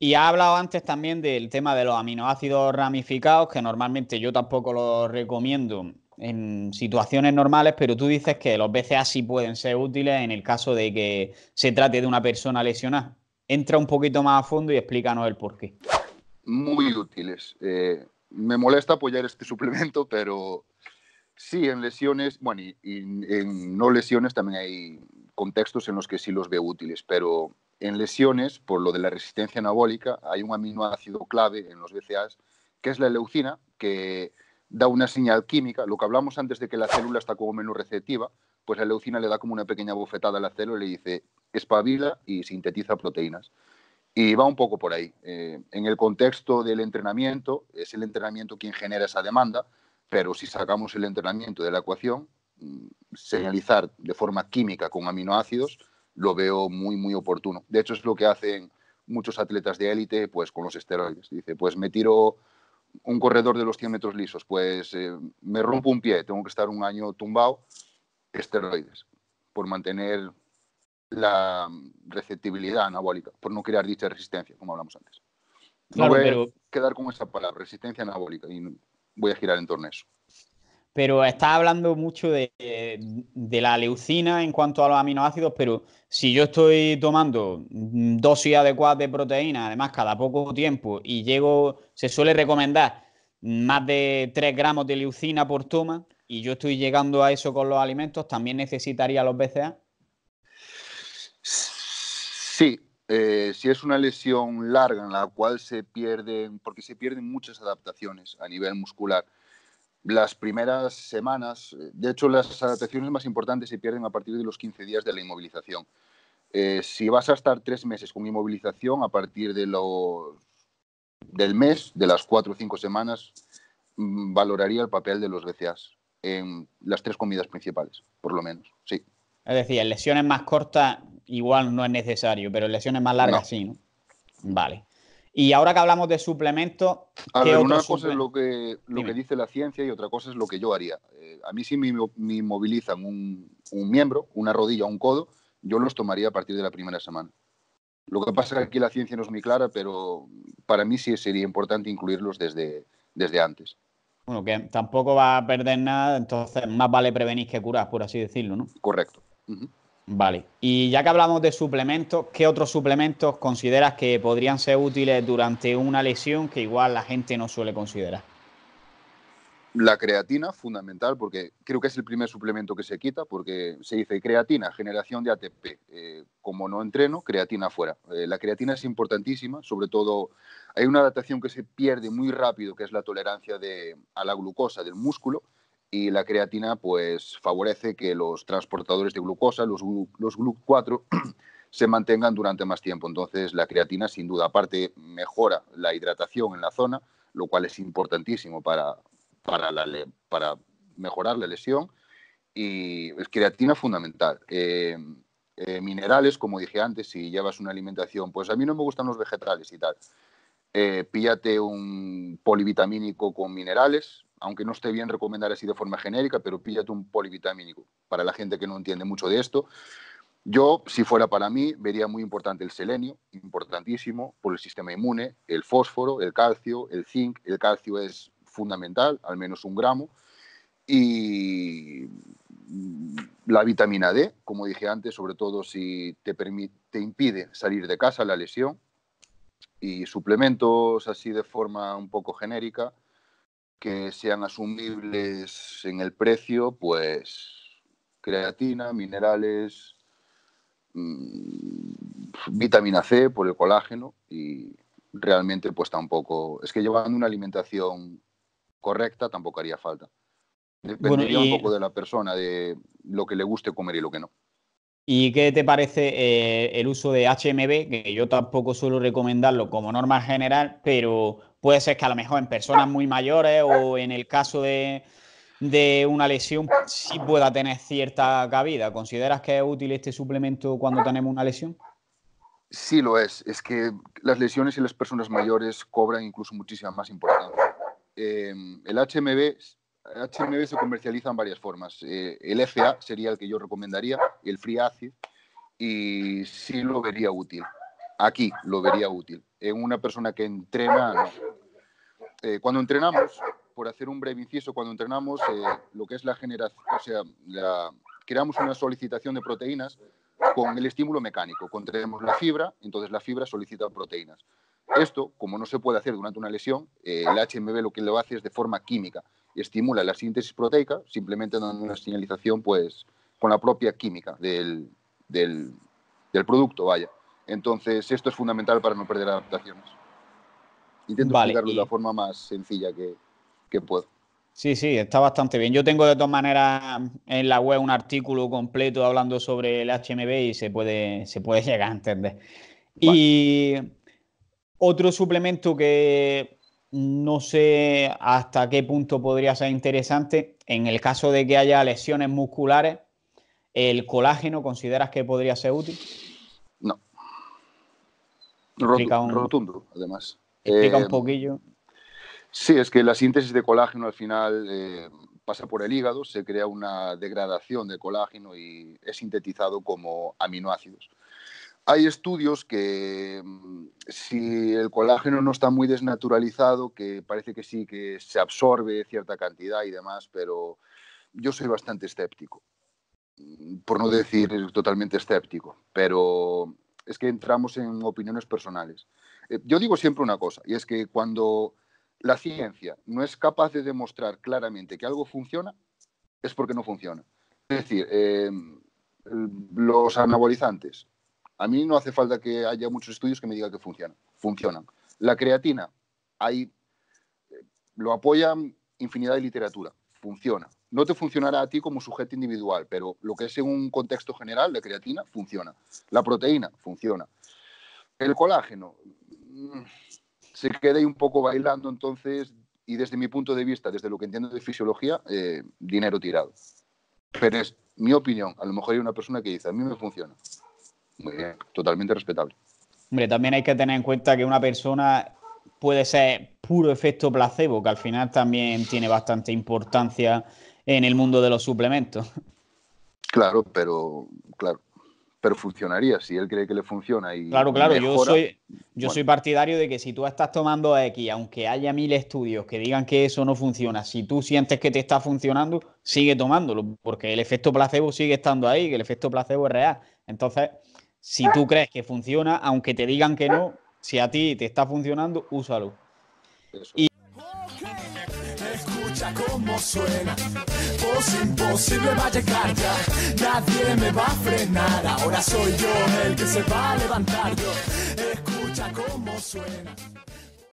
Y ha hablado antes también del tema de los aminoácidos ramificados, que normalmente yo tampoco los recomiendo en situaciones normales, pero tú dices que los BCAA sí pueden ser útiles en el caso de que se trate de una persona lesionada. Entra un poquito más a fondo y explícanos el porqué. Muy útiles. Me molesta apoyar este suplemento, pero sí, en lesiones, bueno, y en no lesiones también hay contextos en los que sí los veo útiles, pero en lesiones, por lo de la resistencia anabólica, hay un aminoácido clave en los BCAAs, que es la leucina, que da una señal química. Lo que hablamos antes de que la célula está como menos receptiva, pues la leucina le da como una pequeña bofetada a la célula y le dice, espabila, y sintetiza proteínas. Y va un poco por ahí. En el contexto del entrenamiento, es el entrenamiento quien genera esa demanda, pero si sacamos el entrenamiento de la ecuación, señalizar de forma química con aminoácidos lo veo muy, muy oportuno. De hecho, es lo que hacen muchos atletas de élite pues, con los esteroides. Dice, pues me tiro un corredor de los 100 metros lisos, pues me rompo un pie, tengo que estar un año tumbado, esteroides, por mantener la receptibilidad anabólica, por no crear dicha resistencia, como hablamos antes. No voy a quedar con esa palabra, resistencia anabólica, y voy a girar en torno a eso. Pero estás hablando mucho de la leucina en cuanto a los aminoácidos, pero si yo estoy tomando dosis adecuadas de proteína, además cada poco tiempo, y llego, se suele recomendar más de 3 gramos de leucina por toma, y yo estoy llegando a eso con los alimentos, ¿también necesitaría los BCAA? Sí, si es una lesión larga en la cual se pierden, porque se pierden muchas adaptaciones a nivel muscular. Las primeras semanas, de hecho las adaptaciones más importantes se pierden a partir de los 15 días de la inmovilización. Si vas a estar 3 meses con inmovilización, a partir de del mes, de las 4 o 5 semanas, valoraría el papel de los BCAAs en las 3 comidas principales, por lo menos, sí. Es decir, en lesiones más cortas igual no es necesario, pero en lesiones más largas no. Sí, ¿no? Vale. Y ahora que hablamos de suplementos... A ver, una cosa es lo que dice la ciencia y otra cosa es lo que yo haría. A mí si me inmovilizan un miembro, una rodilla o un codo, yo los tomaría a partir de la primera semana. Lo que pasa es que aquí la ciencia no es muy clara, pero para mí sí sería importante incluirlos desde antes. Bueno, que tampoco va a perder nada, entonces más vale prevenir que curar, por así decirlo, ¿no? Correcto. Uh-huh. Vale, y ya que hablamos de suplementos, ¿qué otros suplementos consideras que podrían ser útiles durante una lesión que igual la gente no suele considerar? La creatina, fundamental, porque creo que es el primer suplemento que se quita, porque se dice creatina, generación de ATP. Como no entreno, creatina fuera. La creatina es importantísima, sobre todo hay una adaptación que se pierde muy rápido, que es la tolerancia a la glucosa del músculo. Y la creatina pues favorece que los transportadores de glucosa, los GLUT4, se mantengan durante más tiempo. Entonces la creatina sin duda, aparte mejora la hidratación en la zona, lo cual es importantísimo para mejorar la lesión. Y es creatina fundamental. Minerales, como dije antes, si llevas una alimentación, pues a mí no me gustan los vegetales y tal. Píllate un polivitamínico con minerales, aunque no esté bien recomendar así de forma genérica, pero píllate un polivitamínico para la gente que no entiende mucho de esto. Yo, si fuera para mí, vería muy importante el selenio, importantísimo, por el sistema inmune, el fósforo, el calcio, el zinc. El calcio es fundamental, al menos 1 gramo. Y la vitamina D, como dije antes, sobre todo si te impide salir de casa la lesión. Y suplementos así de forma un poco genérica, que sean asumibles en el precio, pues creatina, minerales, vitamina C por el colágeno y realmente pues tampoco... Es que llevando una alimentación correcta tampoco haría falta. Dependería un poco de la persona, de lo que le guste comer y lo que no. ¿Y qué te parece el uso de HMB? Que yo tampoco suelo recomendarlo como norma general, pero puede ser que a lo mejor en personas muy mayores o en el caso de una lesión sí pueda tener cierta cabida. ¿Consideras que es útil este suplemento cuando tenemos una lesión? Sí lo es. Es que las lesiones y las personas mayores cobran incluso muchísima más importancia. El HMB se comercializa en varias formas. El FA sería el que yo recomendaría, el Free Acid, y sí lo vería útil. Aquí lo vería útil. en una persona que entrena, ¿no? Cuando entrenamos, por hacer un breve inciso, cuando entrenamos, lo que es la generación, o sea, creamos una solicitación de proteínas con el estímulo mecánico. Contraemos la fibra, entonces la fibra solicita proteínas. Esto, como no se puede hacer durante una lesión, el HMB lo que lo hace es de forma química. Estimula la síntesis proteica, simplemente dando una señalización pues, con la propia química del producto, vaya. Entonces, esto es fundamental para no perder adaptaciones. Intento explicarlo de la forma más sencilla que puedo. Sí, sí, está bastante bien. Yo tengo de todas maneras en la web un artículo completo hablando sobre el HMB y se puede llegar a entender. Vale. Y otro suplemento que no sé hasta qué punto podría ser interesante, en el caso de que haya lesiones musculares, ¿el colágeno consideras que podría ser útil? No. Rotundo, además. Explica un poquillo. Sí, es que la síntesis de colágeno al final pasa por el hígado, se crea una degradación de colágeno y es sintetizado como aminoácidos. Hay estudios que si el colágeno no está muy desnaturalizado, que parece que sí, que se absorbe cierta cantidad y demás, pero yo soy bastante escéptico, por no decir totalmente escéptico, pero es que entramos en opiniones personales. Yo digo siempre una cosa, y es que cuando la ciencia no es capaz de demostrar claramente que algo funciona, es porque no funciona. Es decir, los anabolizantes, a mí no hace falta que haya muchos estudios que me digan que funcionan. La creatina, ahí lo apoyan infinidad de literatura, funciona. No te funcionará a ti como sujeto individual, pero lo que es en un contexto general, la creatina funciona. La proteína funciona. El colágeno se queda ahí un poco bailando, entonces, y desde mi punto de vista, desde lo que entiendo de fisiología, dinero tirado. Pero es mi opinión. A lo mejor hay una persona que dice, a mí me funciona. Muy bien, totalmente respetable. Hombre, también hay que tener en cuenta que una persona puede ser puro efecto placebo, que al final también tiene bastante importancia en el mundo de los suplementos. Claro, pero funcionaría si él cree que le funciona y claro, mejora. Yo soy partidario de que si tú estás tomando X, aunque haya 1000 estudios que digan que eso no funciona, si tú sientes que te está funcionando, sigue tomándolo, porque el efecto placebo sigue estando ahí, que el efecto placebo es real. Entonces, si tú crees que funciona, aunque te digan que no, si a ti te está funcionando, úsalo. Y... escucha cómo suena. Voz imposible va a llegar ya. Nadie me va a frenar. Ahora soy yo el que se va a levantar. Yo, escucha cómo suena.